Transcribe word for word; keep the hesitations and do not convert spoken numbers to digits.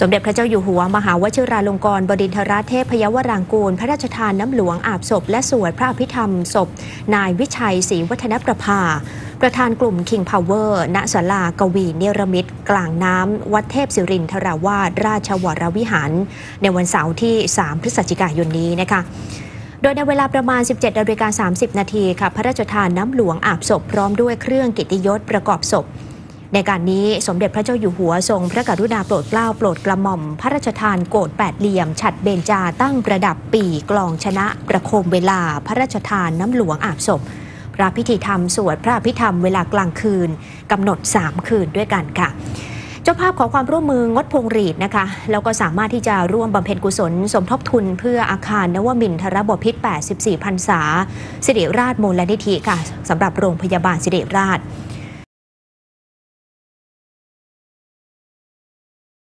สมเด็จพระเจ้าอยู่หัวมหาวชิราลงกรณ์บดินทรเทพยวรางกูลพระราชทานน้ำหลวงอาบศพและสวดพระอภิธรรมศพนายวิชัยศรีวัฒนประภาประธานกลุ่ม King Power ณ ศาลากวีเนรมิตกลางน้ำวัดเทพศิรินทราวาสราชวรวิหารในวันเสาร์ที่สามพฤศจิกายนนี้นะคะโดยในเวลาประมาณ สิบเจ็ดนาฬิกาสามสิบนาที นาทีค่ะพระราชทานน้ำหลวงอาบศพพร้อมด้วยเครื่องกิตติยศประกอบศพในการนี้สมเด็จพระเจ้าอยู่หัวทรงพระกรุณาโปรดเกล้าโปรดกระหม่อมพระราชทานโกฏแปดเหลี่ยมฉัตรเบญจาตั้งประดับปี่กลองชนะประโคมเวลาพระราชทานน้ำหลวงอาบศพพระพิธีธรรมสวดพระอภิธรรมเวลากลางคืนกำหนดสามคืนด้วยกันค่ะเจ้าภาพขอความร่วมมืองดพวงหรีดนะคะแล้วก็สามารถที่จะร่วมบำเพ็ญกุศลสมทบทุนเพื่ออาคารนวมินทรบพิตรแปดสิบสี่พรรษาสิริราชมูลนิธิค่ะสำหรับโรงพยาบาลสิริราช